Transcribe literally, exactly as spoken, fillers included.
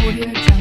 Audio.